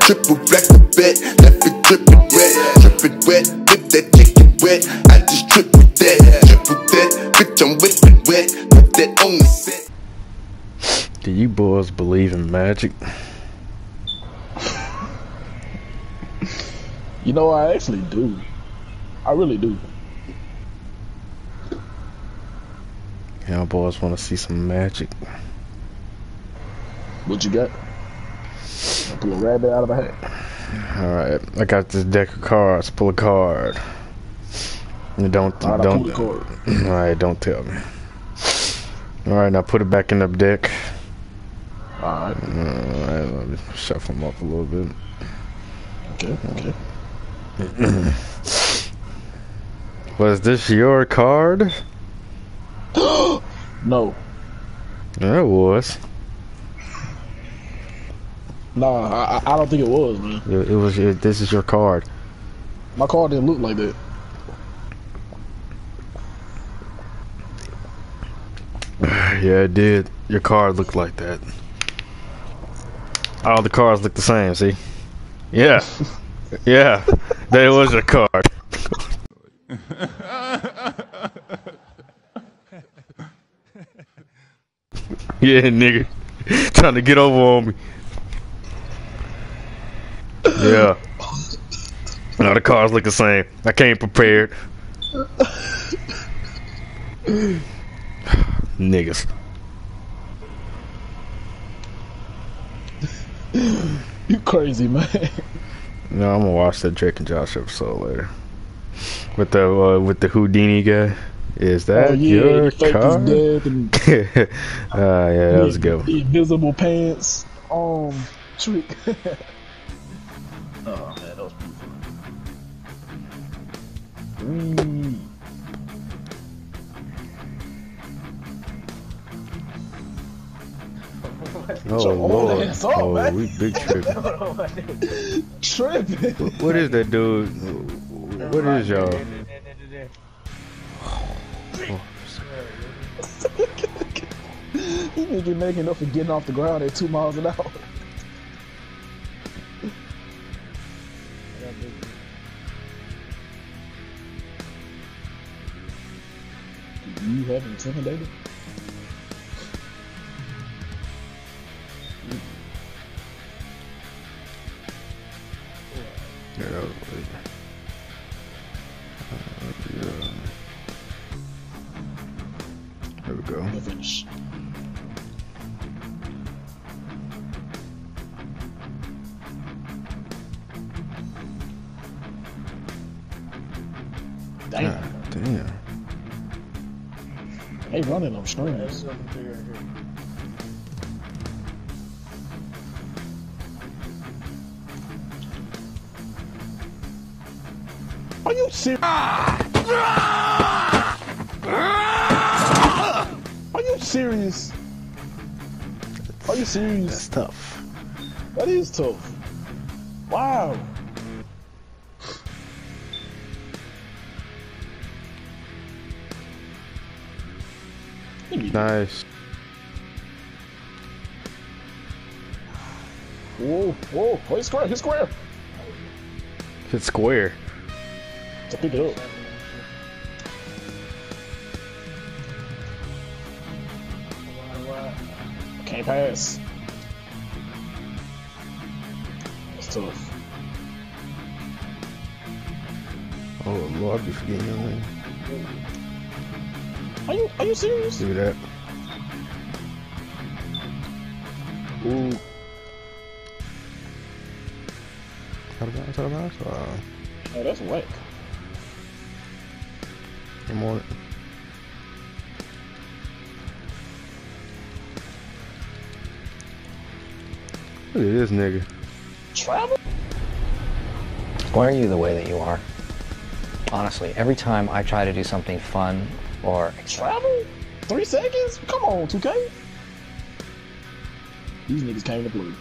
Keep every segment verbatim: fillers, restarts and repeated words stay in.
Triple black the bed, left it drippin' red, drippin' wet, whip that chicken wet. I just trip with that, triple that, bitch I'm whippin' wet, put that on the set. Do you boys believe in magic? You know, I actually do. I really do. Y'all boys want to see some magic. What you got? I pull a rabbit out of my hat. Alright, I got this deck of cards. Pull a card. You don't, right, don't, alright, don't tell me. Alright, now put it back in the deck. Alright. Alright, let me shuffle them up a little bit. Okay, okay. Was this your card? No. Yeah, it was. Nah, I, I don't think it was, man. It, it was. It, this is your card. My card didn't look like that. Yeah, it did. Your card looked like that. All the cards look the same. See? Yeah. Yeah, that was your card. Yeah, nigga. Trying to get over on me. Yeah. Now the cars look the same. I came prepared. Niggas. You crazy, man. No, I'm gonna watch that Drake and Josh episode later. With the uh, with the Houdini guy. Is that oh, yeah, your card? uh, yeah, that was good. Invisible pants um trick. Oh man, that was beautiful. Mm. Oh, so Lord. Off, oh, we big tripping. Tripping. What, what is that, dude? What is y'all? He didn't get making up for getting off the ground at two miles an hour. Do you have intimidated? Yeah, that was weird. Uh, yeah. There we go. I'm gonna finish. Damn. Ah, damn. They running them strings. Are you serious? Are you serious? Are you serious? That's tough. That is tough. Wow. Nice. Whoa, whoa, play square, hit square. Hit square. So pick it up. Can't pass. That's tough. Oh Lord, I'll be forgetting your name. Are you are you serious? Do that. Ooh. How about how about uh, oh, that's whack. I'm on it. Look at this nigga. Travel? Why are you the way that you are? Honestly, every time I try to do something fun or travel? Three seconds? Come on, two K. These niggas came to play.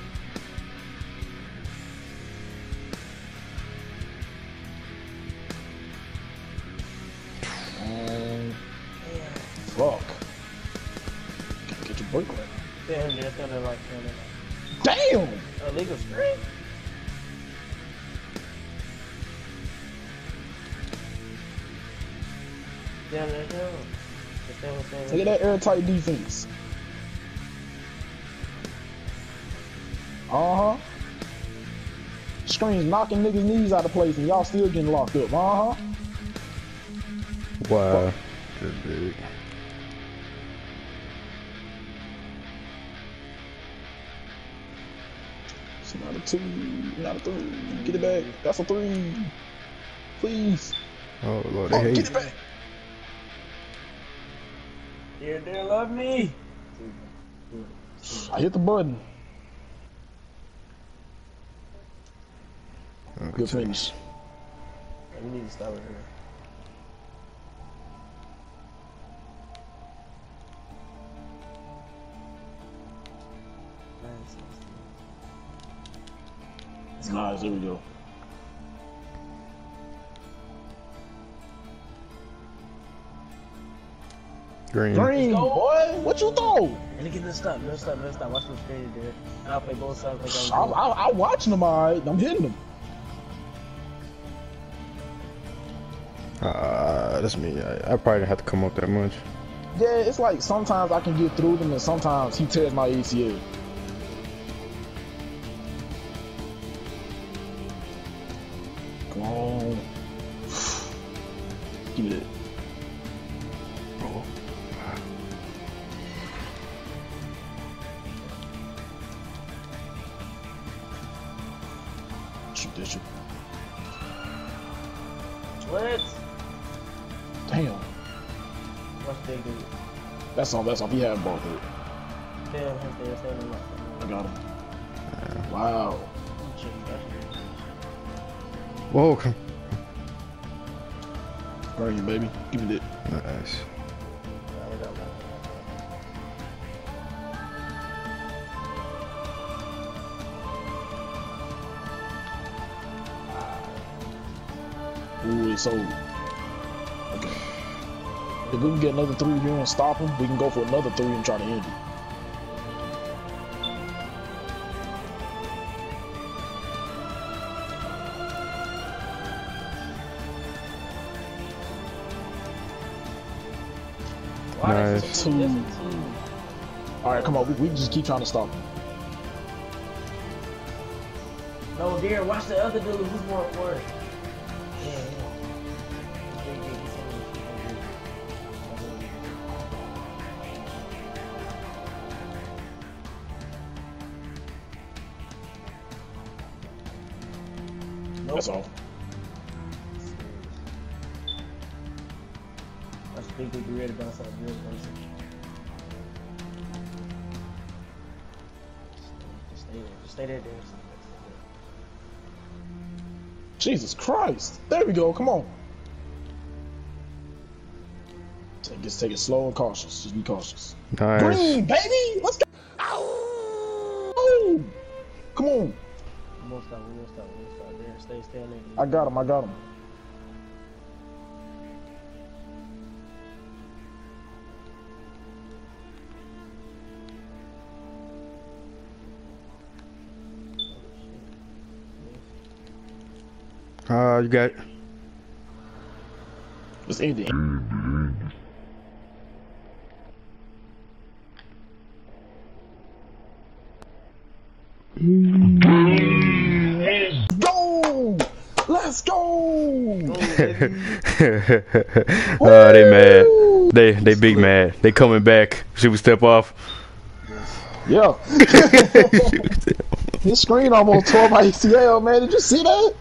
Um, fuck. Gotta get your break right. Damn, I thought I liked him. Damn! Illegal straight? down that hill. Look at that air tight defense. Uh huh. Screens knocking niggas' knees out of place and y'all still getting locked up. Uh huh. Wow. Good big. It's not a two, not a three. Get it back. That's a three. Please. Oh Lord, they oh, hate. Get it back. Here, there, love me. I hit the button. Okay. Good finish. Yeah, we need to stop it here. Nice, there we go. Green. Green, boy. What you throw? And again, let's stop, let's stop, let's stop. Watch what's crazy, dude. And I'll play both sides. Like I'm, I'm, I'm watching them, all right. I'm hitting them. Uh, that's me. I, I probably didn't have to come up that much. Yeah, it's like sometimes I can get through them, and sometimes he tears my A C L. Come on. Give me that. That's all, that's all. He had both of it. Damn, damn, damn, damn. I got him. Wow. Whoa. Where are you, baby? Give me that. Nice. Ooh, it's old. Okay. If we can get another three, you don't stop him, we can go for another three and try to end it. Nice. Alright, come on, we, we just keep trying to stop him. No, Darren, watch the other dude, he's more at work. That's all. I think we'd be ready about something real close. Just stay there. Just stay there, dude. Jesus Christ! There we go. Come on. Take it, take it slow and cautious. Just be cautious. Nice. Green, baby. Let's go. Ow! Oh! Come on. Stop, stop, stop, stop. Stay, stay I got him, I got him. Ah, uh, you got it. Let's end it. Let's go! Oh, they mad. They they big mad. They coming back. Should we step off? Yeah. This screen almost tore my A C L, man. Did you see that?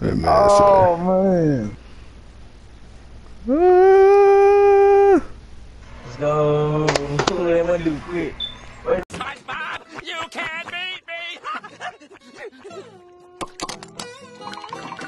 Man, oh man. Let's go. Let's do quick. SpongeBob, you can't beat me. You